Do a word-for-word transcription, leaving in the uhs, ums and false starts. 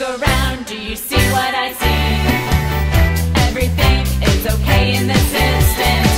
look around, do you see what I see? Everything is okay in this instant.